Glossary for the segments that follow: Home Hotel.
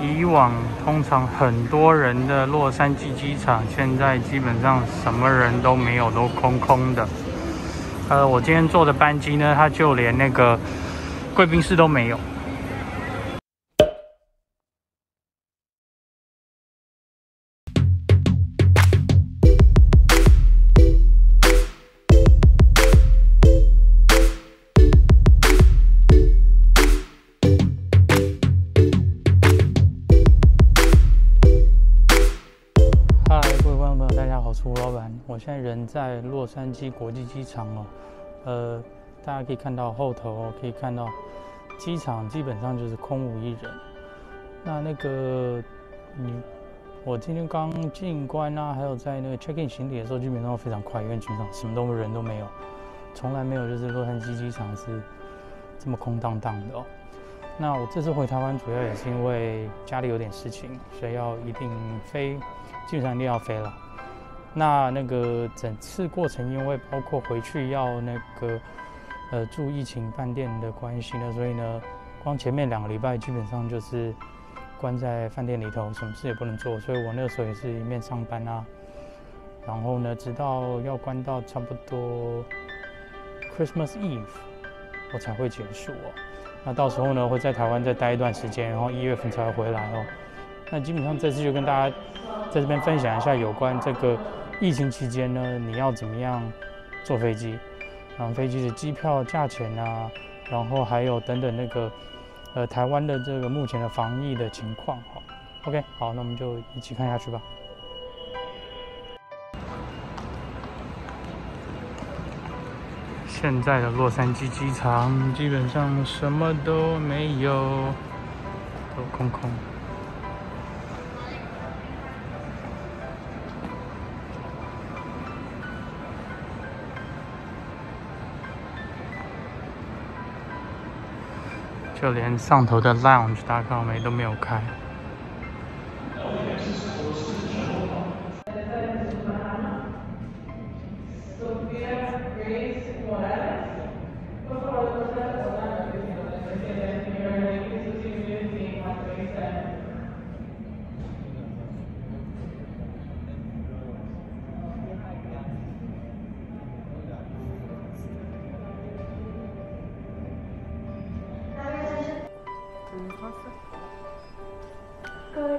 以往通常很多人的洛杉矶机场，现在基本上什么人都没有，都空空的。我今天坐的班机呢，它就连那个贵宾室都没有。 我现在人在洛杉矶国际机场哦，大家可以看到后头哦，可以看到机场基本上就是空无一人。我今天刚进关啊，还有在那个 check in 行李的时候，基本上非常快，因为机场什么都人都没有，从来没有就是洛杉矶机场是这么空荡荡的哦。那我这次回台湾主要也是因为家里有点事情，所以要一定飞，基本上一定要飞了。 那个整次过程，因为包括回去要住疫情饭店的关系呢，所以呢，光前面2个礼拜基本上就是关在饭店里头，什么事也不能做。所以我那时候也是一面上班啊，然后呢，直到要关到差不多 Christmas Eve， 我才会结束哦。那到时候呢，会在台湾再待一段时间，然后1月份才会回来哦。那基本上这次就跟大家在这边分享一下有关这个。 疫情期间呢，你要怎么样坐飞机？然后飞机的机票价钱啊，然后还有等等台湾的这个目前的防疫的情况哈。OK， 好，那我们就一起看下去吧。现在的洛杉矶机场基本上什么都没有，都空空。 就连上头的 lounge 大家看到没都没有开。各位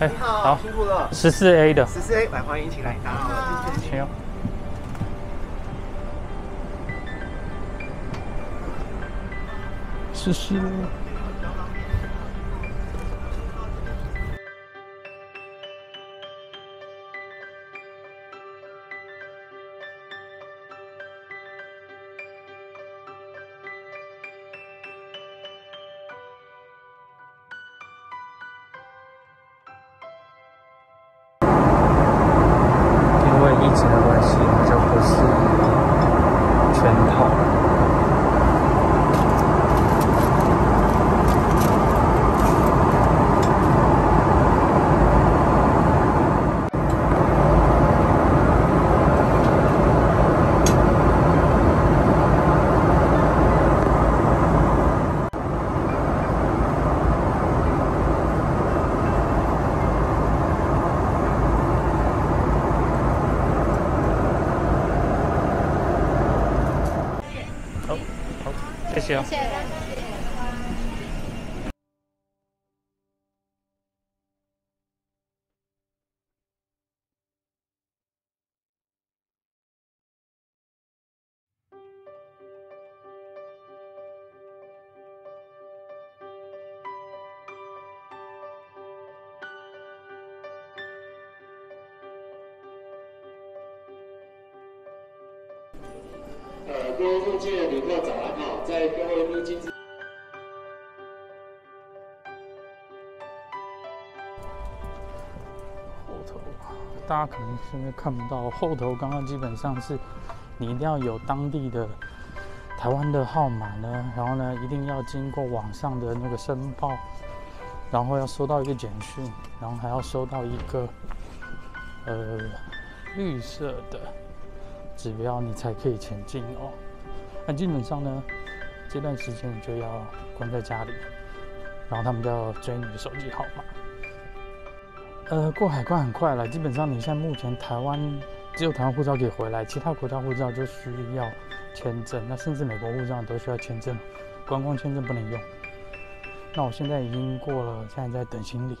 哎，好，辛苦了。14A 的，14A， 来欢迎一起来，拿好了，谢谢。行。14。谢谢。各位附近的旅客早安好，在各位入境。大家可能是看不到，后头刚刚基本上是你一定要有当地的台湾的号码呢，然后呢一定要经过网上的那个申报，然后要收到一个简讯，然后还要收到一个绿色的指标，你才可以前进哦。那基本上呢，这段时间你就要关在家里，然后他们就要追你的手机号码。过海关很快了，基本上你现在目前台湾只有台湾护照可以回来，其他国家护照就需要签证，那甚至美国护照都需要签证，观光签证不能用。那我现在已经过了，现在在等行李。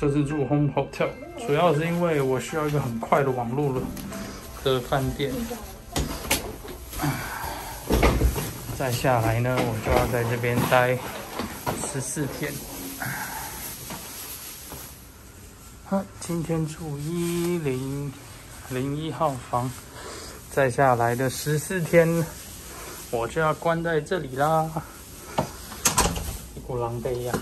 这次住 Home Hotel， 主要是因为我需要一个很快的网络的饭店。再下来呢，我就要在这边待14天。好，今天住1001号房，再下来的14天，我就要关在这里啦，一股狼狈呀。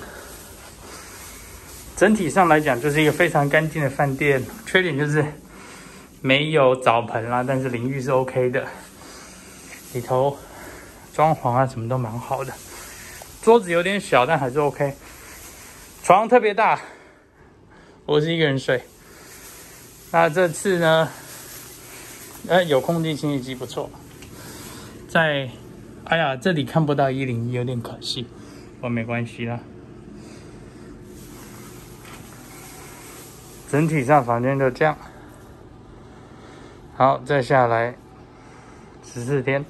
整体上来讲，就是一个非常干净的饭店。缺点就是没有澡盆啦，但是淋浴是 OK 的。里头装潢啊，什么都蛮好的。桌子有点小，但还是 OK。床特别大，我是一个人睡。那这次呢，有空气清洗机不错。哎呀，这里看不到101，有点可惜。我没关系啦。整体上房间就这样，好，再下来14天。